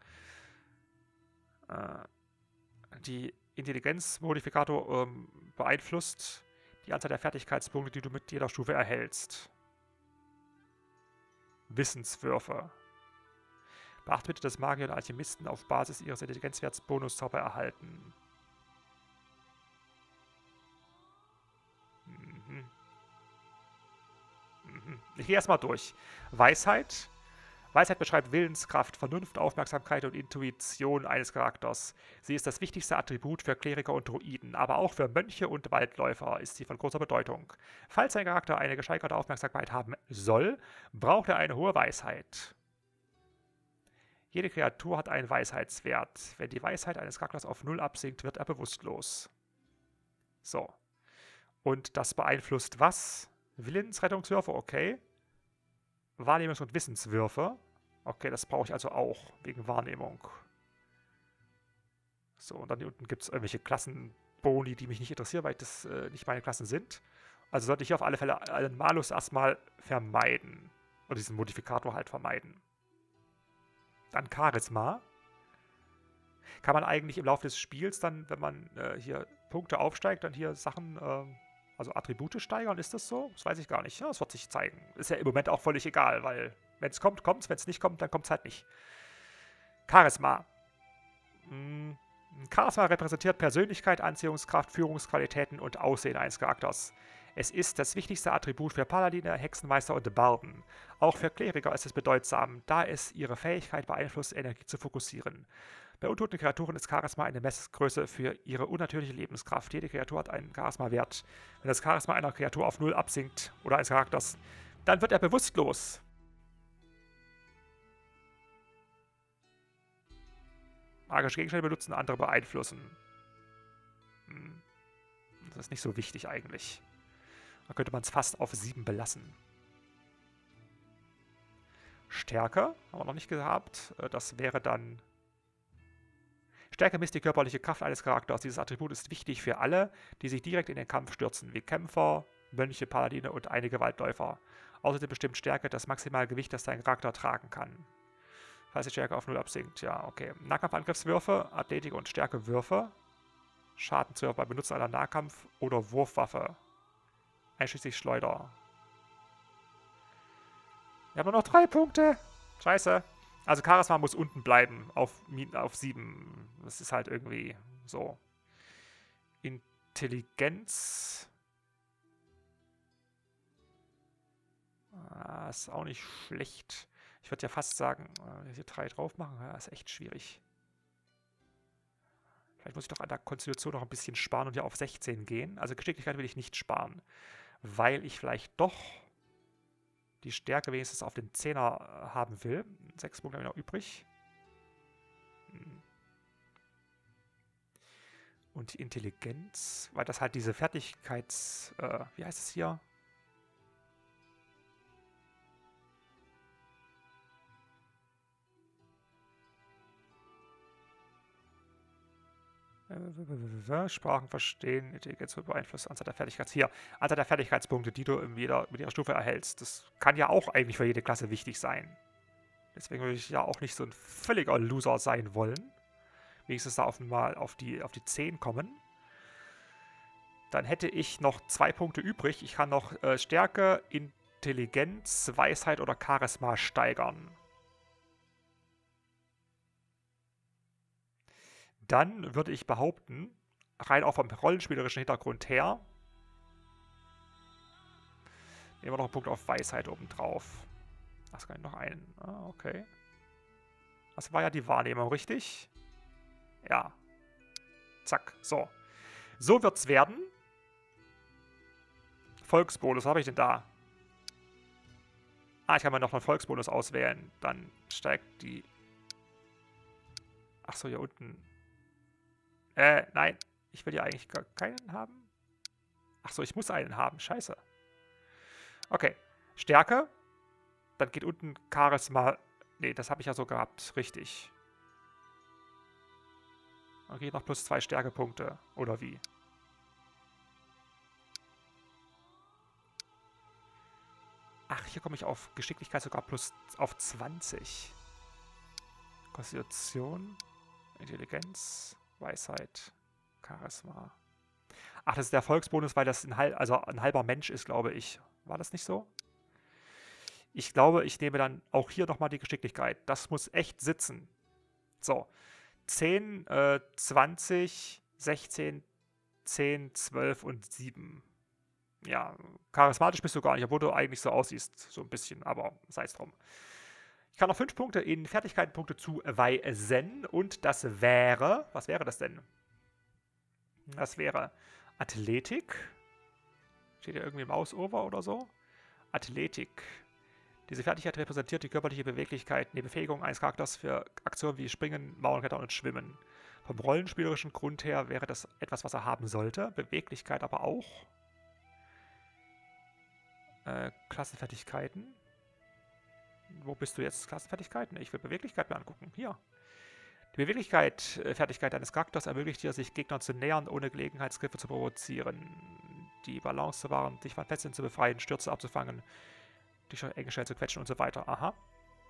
Die Intelligenzmodifikator beeinflusst die Anzahl der Fertigkeitspunkte, die du mit jeder Stufe erhältst. Wissenswürfe. Beachte bitte, dass Magier und Alchemisten auf Basis ihres Intelligenzwerts Bonuszauber erhalten. Mhm. Mhm. Ich gehe erstmal durch. Weisheit. Weisheit beschreibt Willenskraft, Vernunft, Aufmerksamkeit und Intuition eines Charakters. Sie ist das wichtigste Attribut für Kleriker und Druiden, aber auch für Mönche und Waldläufer ist sie von großer Bedeutung. Falls ein Charakter eine gesteigerte Aufmerksamkeit haben soll, braucht er eine hohe Weisheit. Jede Kreatur hat einen Weisheitswert. Wenn die Weisheit eines Charakters auf 0 absinkt, wird er bewusstlos. So. Und das beeinflusst was? Willensrettungswürfe, okay. Wahrnehmungs- und Wissenswürfe. Okay, das brauche ich also auch, wegen Wahrnehmung. So, und dann hier unten gibt es irgendwelche Klassenboni, die mich nicht interessieren, weil das nicht meine Klassen sind. Also sollte ich hier auf alle Fälle einen Malus erstmal vermeiden. Oder diesen Modifikator halt vermeiden. Dann Charisma. Kann man eigentlich im Laufe des Spiels dann, wenn man hier Punkte aufsteigt, dann hier Sachen, also Attribute steigern? Ist das so? Das weiß ich gar nicht. Ja, das wird sich zeigen. Ist ja im Moment auch völlig egal, weil wenn es kommt, kommt es. Wenn es nicht kommt, dann kommt es halt nicht. Charisma. Charisma repräsentiert Persönlichkeit, Anziehungskraft, Führungsqualitäten und Aussehen eines Charakters. Es ist das wichtigste Attribut für Paladine, Hexenmeister und Barden. Auch für Kleriker ist es bedeutsam, da es ihre Fähigkeit beeinflusst, Energie zu fokussieren. Bei untoten Kreaturen ist Charisma eine Messgröße für ihre unnatürliche Lebenskraft. Jede Kreatur hat einen Charisma-Wert. Wenn das Charisma einer Kreatur auf 0 absinkt oder eines Charakters, dann wird er bewusstlos. Magische Gegenstände benutzen, andere beeinflussen. Das ist nicht so wichtig eigentlich. Da könnte man es fast auf 7 belassen. Stärke haben wir noch nicht gehabt. Das wäre dann... Stärke misst die körperliche Kraft eines Charakters. Dieses Attribut ist wichtig für alle, die sich direkt in den Kampf stürzen, wie Kämpfer, Mönche, Paladine und einige Waldläufer. Außerdem bestimmt Stärke das maximale Gewicht, das dein Charakter tragen kann. Falls die Stärke auf 0 absinkt, ja, okay. Nahkampfangriffswürfe, Athletik und Stärkewürfe. Schadenwürfe bei Benutzen einer Nahkampf- oder Wurfwaffe. Einschließlich Schleuder. Wir haben nur noch 3 Punkte. Scheiße. Also Charisma muss unten bleiben, auf 7. Das ist halt irgendwie so. Intelligenz. Ah, ist auch nicht schlecht. Ich würde ja fast sagen, hier 3 drauf machen, ja, ist echt schwierig. Vielleicht muss ich doch an der Konstitution noch ein bisschen sparen und ja auf 16 gehen. Also Geschicklichkeit will ich nicht sparen, weil ich vielleicht doch die Stärke wenigstens auf den 10er haben will. 6 Punkte habe ich noch übrig. Und die Intelligenz, weil das halt diese Fertigkeits... wie heißt es hier? Sprachen verstehen, Intelligenz wird beeinflusst, Anzahl der Fertigkeits... Hier, Anzahl der Fertigkeitspunkte, die du mit jeder Stufe erhältst. Das kann ja auch eigentlich für jede Klasse wichtig sein. Deswegen würde ich ja auch nicht so ein völliger Loser sein wollen. Wenigstens da mal auf die 10 kommen. Dann hätte ich noch 2 Punkte übrig. Ich kann noch Stärke, Intelligenz, Weisheit oder Charisma steigern. Dann würde ich behaupten, rein auch vom rollenspielerischen Hintergrund her, nehmen wir noch einen Punkt auf Weisheit obendrauf. Ach, es kann noch einen. Ah, okay. Das war ja die Wahrnehmung, richtig? Ja. Zack, so. So wird's werden. Volksbonus, was habe ich denn da? Ah, ich kann mir noch einen Volksbonus auswählen. Dann steigt die... Achso, hier unten... nein. Ich will ja eigentlich gar keinen haben. Achso, ich muss einen haben. Scheiße. Okay. Stärke. Dann geht unten Charisma. Ne, das habe ich ja so gehabt. Richtig. Dann geht noch plus 2 Stärkepunkte. Oder wie? Ach, hier komme ich auf Geschicklichkeit sogar plus auf 20. Konstitution. Intelligenz. Weisheit, Charisma. Ach, das ist der Volksbonus, weil das ein halber Mensch ist, glaube ich. War das nicht so? Ich glaube, ich nehme dann auch hier nochmal die Geschicklichkeit. Das muss echt sitzen. So. 10, 20, 16, 10, 12 und 7. Ja, charismatisch bist du gar nicht, obwohl du eigentlich so aussiehst. So ein bisschen, aber sei es drum. Ich kann noch 5 Punkte in Fertigkeitenpunkte zuweisen und das wäre... Was wäre das denn? Das wäre Athletik. Steht ja irgendwie im Ausover oder so. Athletik. Diese Fertigkeit repräsentiert die körperliche Beweglichkeit, die Befähigung eines Charakters für Aktionen wie Springen, Mauernklettern und Schwimmen. Vom rollenspielerischen Grund her wäre das etwas, was er haben sollte. Beweglichkeit aber auch. Klassenfertigkeiten. Wo bist du jetzt? Klassenfertigkeiten? Ich will Beweglichkeit mir angucken. Hier. Die Beweglichkeit eines Charakters ermöglicht dir, sich Gegnern zu nähern, ohne Gelegenheitsgriffe zu provozieren. Die Balance zu wahren, dich von Fesseln zu befreien, Stürze abzufangen, dich auf enge Stellen zu quetschen und so weiter. Aha.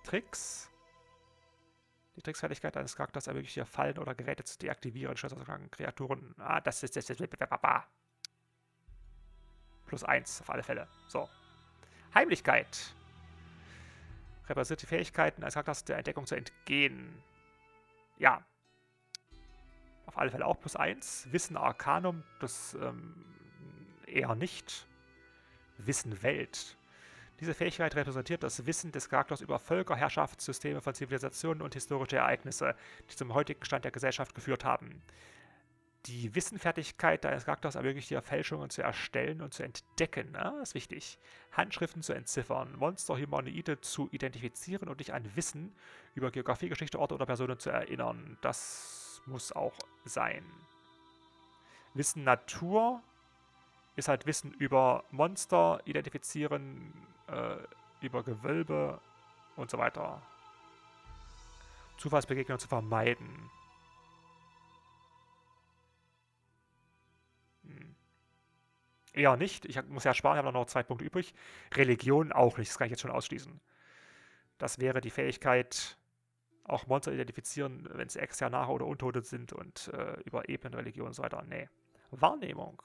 Tricks. Die Tricksfertigkeit eines Charakters ermöglicht dir, Fallen oder Geräte zu deaktivieren, statt Kreaturen. Ah, das ist jetzt. +1 auf alle Fälle. So. Heimlichkeit. Repräsentiert die Fähigkeiten eines Charakters, der Entdeckung zu entgehen. Ja. Auf alle Fälle auch +1. Wissen Arcanum, das eher nicht. Wissen Welt. Diese Fähigkeit repräsentiert das Wissen des Charakters über Völker, Herrschaftssysteme von Zivilisationen und historische Ereignisse, die zum heutigen Stand der Gesellschaft geführt haben. Die Wissenfertigkeit deines Charakters ermöglicht dir, Fälschungen zu erstellen und zu entdecken. Ja, ist wichtig. Handschriften zu entziffern, Monster, Humanoide zu identifizieren und dich an Wissen über Geografie, Geschichte, Orte oder Personen zu erinnern. Das muss auch sein. Wissen Natur ist halt Wissen über Monster, identifizieren, über Gewölbe und so weiter. Zufallsbegegnungen zu vermeiden. Eher nicht. Ich muss ja sparen, ich habe noch 2 Punkte übrig. Religion auch nicht, das kann ich jetzt schon ausschließen. Das wäre die Fähigkeit, auch Monster identifizieren, wenn es Externare oder Untote sind und über Ebenen, Religion und so weiter. Nee. Wahrnehmung.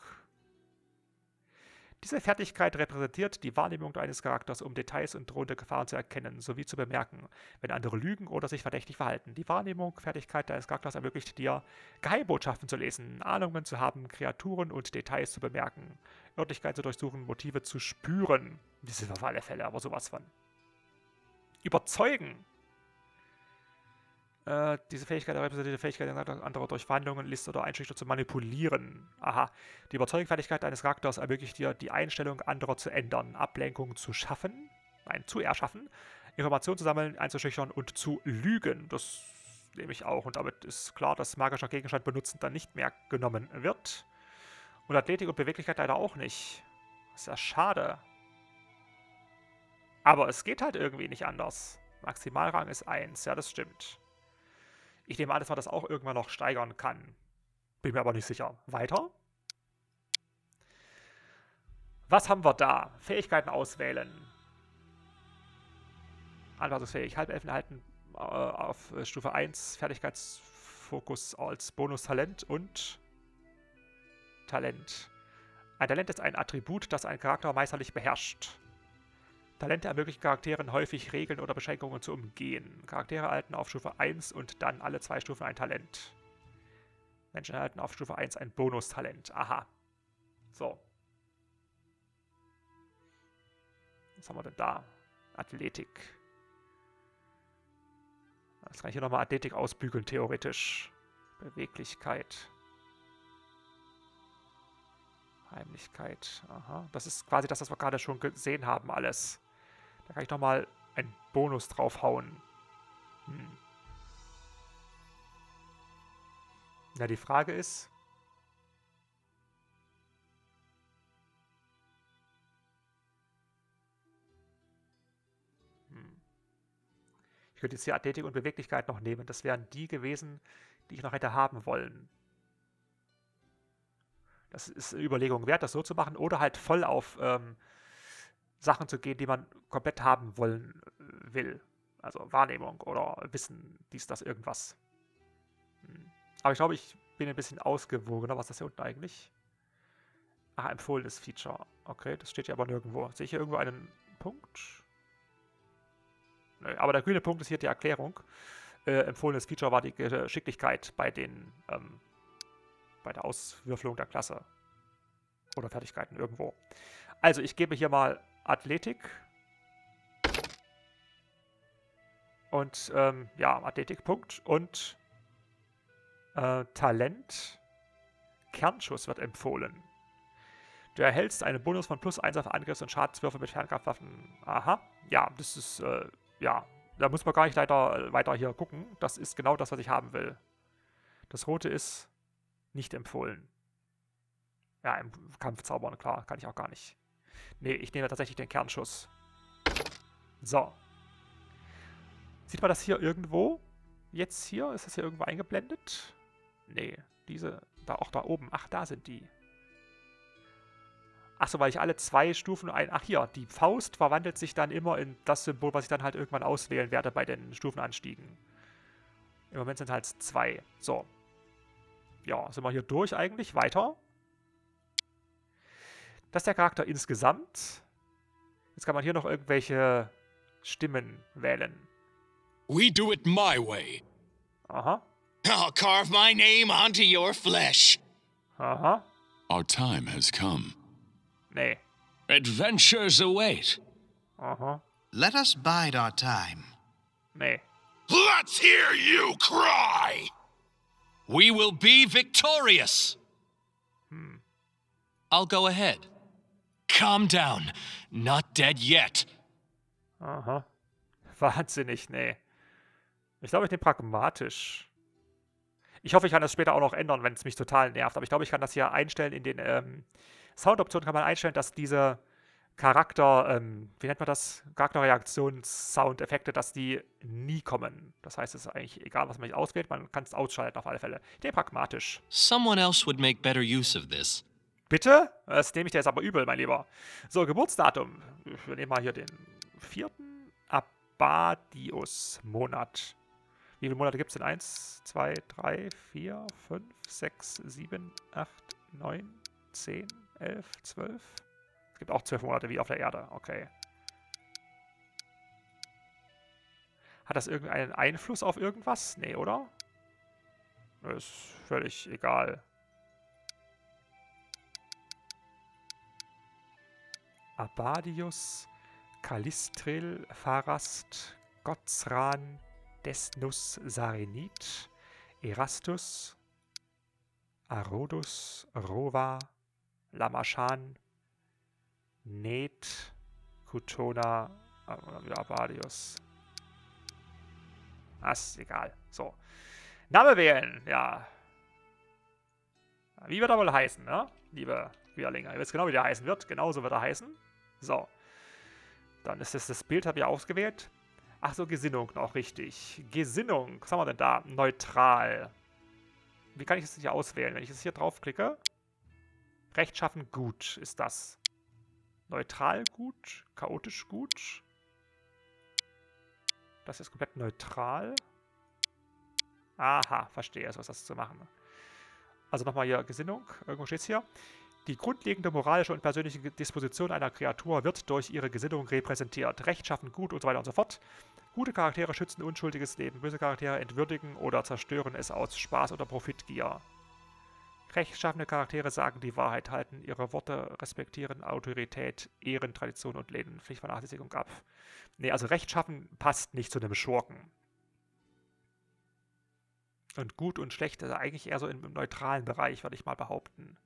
Diese Fertigkeit repräsentiert die Wahrnehmung eines Charakters, um Details und drohende Gefahren zu erkennen, sowie zu bemerken, wenn andere lügen oder sich verdächtig verhalten. Die Wahrnehmung-Fertigkeit deines Charakters ermöglicht dir, Geheimbotschaften zu lesen, Ahnungen zu haben, Kreaturen und Details zu bemerken, Örtlichkeiten zu durchsuchen, Motive zu spüren. Das sind auf alle Fälle aber sowas von. Überzeugen. Diese Fähigkeit repräsentiert die Fähigkeit anderer durch Verhandlungen, List oder Einschüchterung zu manipulieren. Aha. Die Überzeugungsfähigkeit eines Charakters ermöglicht dir, die Einstellung anderer zu ändern, Ablenkung zu schaffen, zu erschaffen, Informationen zu sammeln, einzuschüchtern und zu lügen. Das nehme ich auch. Und damit ist klar, dass magischer Gegenstand benutzen dann nicht mehr genommen wird. Und Athletik und Beweglichkeit leider auch nicht. Ist ja schade. Aber es geht halt irgendwie nicht anders. Maximalrang ist 1. Ja, das stimmt. Ich nehme an, dass man das auch irgendwann noch steigern kann. Bin mir aber nicht sicher. Weiter. Was haben wir da? Fähigkeiten auswählen. Anpassungsfähig. Halbelfen erhalten auf Stufe 1. Fertigkeitsfokus als Bonustalent und Talent. Ein Talent ist ein Attribut, das ein Charakter meisterlich beherrscht. Talente ermöglichen Charakteren häufig Regeln oder Beschränkungen zu umgehen. Charaktere erhalten auf Stufe 1 und dann alle 2 Stufen ein Talent. Menschen erhalten auf Stufe 1 ein Bonustalent. Aha. So. Was haben wir denn da? Athletik. Das kann ich hier nochmal Athletik ausbügeln, theoretisch. Beweglichkeit. Heimlichkeit. Aha. Das ist quasi das, was wir gerade schon gesehen haben, alles. Da kann ich nochmal einen Bonus draufhauen. Na, die Frage ist... Ich könnte jetzt hier Athletik und Beweglichkeit noch nehmen. Das wären die gewesen, die ich noch hätte haben wollen. Das ist eine Überlegung wert, das so zu machen oder halt voll auf Sachen zu gehen, die man komplett haben wollen will. Also Wahrnehmung oder Wissen, dies, das, irgendwas. Aber ich glaube, ich bin ein bisschen ausgewogener. Was ist das hier unten eigentlich? Ach, empfohlenes Feature. Okay, das steht ja aber nirgendwo. Sehe ich hier irgendwo einen Punkt? Nö, aber der grüne Punkt ist hier die Erklärung. Empfohlenes Feature war die Geschicklichkeit bei den... bei der Auswürfelung der Klasse. Oder Fertigkeiten irgendwo. Also, ich gebe hier mal Athletik. Und, ja, Athletik, Punkt. Und Talent. Kernschuss wird empfohlen. Du erhältst einen Bonus von +1 auf Angriffs- und Schadenswürfe mit Fernkampfwaffen. Aha. Ja, das ist, ja. Da muss man gar nicht leider weiter hier gucken. Das ist genau das, was ich haben will. Das Rote ist... nicht empfohlen. Ja, im Kampf zaubern, klar, kann ich auch gar nicht. Nee, ich nehme tatsächlich den Kernschuss. So. Sieht man das hier irgendwo? Jetzt hier, ist das hier irgendwo eingeblendet? Nee, diese, da auch da oben. Ach, da sind die. Ach so, weil ich alle 2 Stufen ein... Ach hier, die Faust verwandelt sich dann immer in das Symbol, was ich dann halt irgendwann auswählen werde bei den Stufenanstiegen. Im Moment sind halt 2. So. Ja, sind wir hier durch eigentlich. Weiter. Das ist der Charakter insgesamt. Jetzt kann man hier noch irgendwelche Stimmen wählen. We do it my way. Aha. I'll carve my name onto your flesh. Aha. Our time has come. Nee. Adventures await. Aha. Let us bide our time. Nee. Let's hear you cry. We will be victorious. Hm. I'll go ahead. Calm down. Not dead yet. Aha. Wahnsinnig, nee. Ich glaube, ich nehme pragmatisch. Ich hoffe, ich kann das später auch noch ändern, wenn es mich total nervt. Aber ich glaube, ich kann das hier einstellen in den Soundoptionen kann man einstellen, dass diese wie nennt man das? Charakterreaktions-Soundeffekte, dass die nie kommen. Das heißt, es ist eigentlich egal, was man auswählt, man kann es ausschalten auf alle Fälle. Nee, pragmatisch. Someone else would make better use of this. Bitte? Das nehme ich dir jetzt aber übel, mein Lieber. So, Geburtsdatum. Wir nehmen mal hier den 4. Abadius-Monat. Wie viele Monate gibt es denn? 1, 2, 3, 4, 5, 6, 7, 8, 9, 10, 11, 12. Es gibt auch 12 Monate wie auf der Erde. Okay. Hat das irgendeinen Einfluss auf irgendwas? Nee, oder? Das ist völlig egal. Abadius, Kalistrel, Pharast, Gozran, Desnus, Sarenit, Erastus, Arodus, Rova, Lamashan, Ned, Kutona, wieder Abadius. Das ist egal. So. Name wählen, ja. Wie wird er wohl heißen, ne? Liebe Querlinge. Ihr wisst genau, wie der heißen wird. Genauso wird er heißen. So. Dann ist das Bild, habe ich ausgewählt. Ach so, Gesinnung noch, richtig. Gesinnung, was haben wir denn da? Neutral. Wie kann ich das hier auswählen? Wenn ich jetzt hier draufklicke, rechtschaffen gut ist das. Neutral gut, chaotisch gut. Das ist komplett neutral. Aha, verstehe, so ist das zu machen. Also nochmal hier Gesinnung, irgendwo steht es hier. Die grundlegende moralische und persönliche Disposition einer Kreatur wird durch ihre Gesinnung repräsentiert. Rechtschaffen, gut und so weiter und so fort. Gute Charaktere schützen unschuldiges Leben. Böse Charaktere entwürdigen oder zerstören es aus Spaß oder Profitgier. Rechtschaffene Charaktere sagen die Wahrheit, halten ihre Worte, respektieren Autorität, Ehren, Tradition und lehnen Pflichtvernachlässigung ab. Nee, also rechtschaffen passt nicht zu einem Schurken. Und gut und schlecht ist eigentlich eher so im neutralen Bereich, würde ich mal behaupten.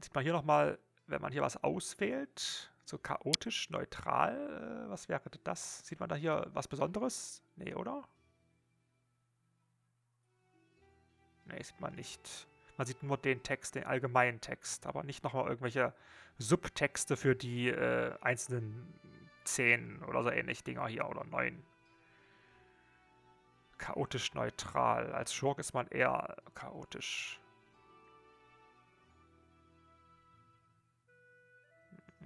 Sieht man hier nochmal, wenn man hier was auswählt, so chaotisch, neutral, was wäre das? Sieht man da hier was Besonderes? Nee, oder? Nee, sieht man nicht. Man sieht nur den Text, den allgemeinen Text, aber nicht nochmal irgendwelche Subtexte für die einzelnen 10 oder so ähnlich Dinger hier oder 9. Chaotisch, neutral. Als Schurk ist man eher chaotisch.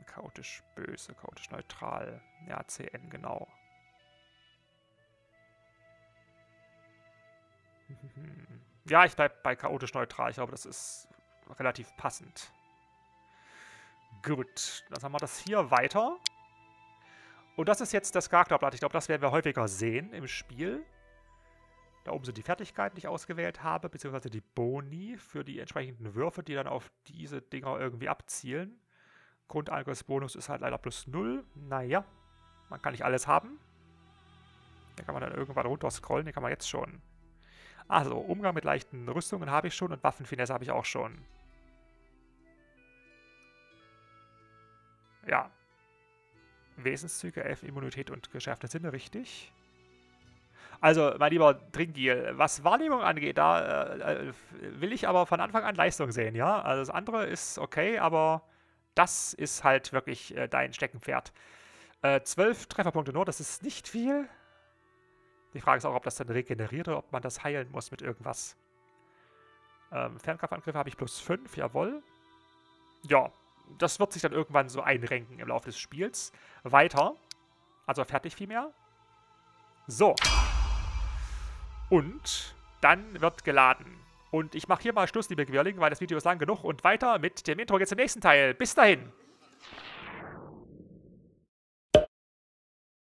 Chaotisch böse, chaotisch neutral. Ja, CN, genau. Ja, ich bleibe bei chaotisch neutral. Ich glaube, das ist relativ passend. Gut, dann haben wir das hier weiter. Und das ist jetzt das Charakterblatt. Ich glaube, das werden wir häufiger sehen im Spiel. Da oben sind die Fertigkeiten, die ich ausgewählt habe, beziehungsweise die Boni für die entsprechenden Würfe, die dann auf diese Dinger irgendwie abzielen. Grundangriffsbonus ist halt leider plus 0. Naja, man kann nicht alles haben. Da kann man dann irgendwann runter scrollen, den kann man jetzt schon. Also, Umgang mit leichten Rüstungen habe ich schon und Waffenfinesse habe ich auch schon. Ja. Wesenszüge, 11 Immunität und geschärfte Sinne, richtig. Also, mein lieber Dringil, was Wahrnehmung angeht, da will ich aber von Anfang an Leistung sehen, ja? Also das andere ist okay, aber... Das ist halt wirklich dein Steckenpferd. 12 Trefferpunkte nur, das ist nicht viel. Die Frage ist auch, ob das dann regeneriert oder ob man das heilen muss mit irgendwas. Fernkraftangriffe habe ich +5, jawohl. Ja, das wird sich dann irgendwann so einrenken im Laufe des Spiels. Weiter. Also fertig vielmehr. So. Und dann wird geladen. Und ich mache hier mal Schluss, liebe Gwyrrlinge, weil das Video ist lang genug. Und weiter mit dem Intro jetzt im nächsten Teil. Bis dahin.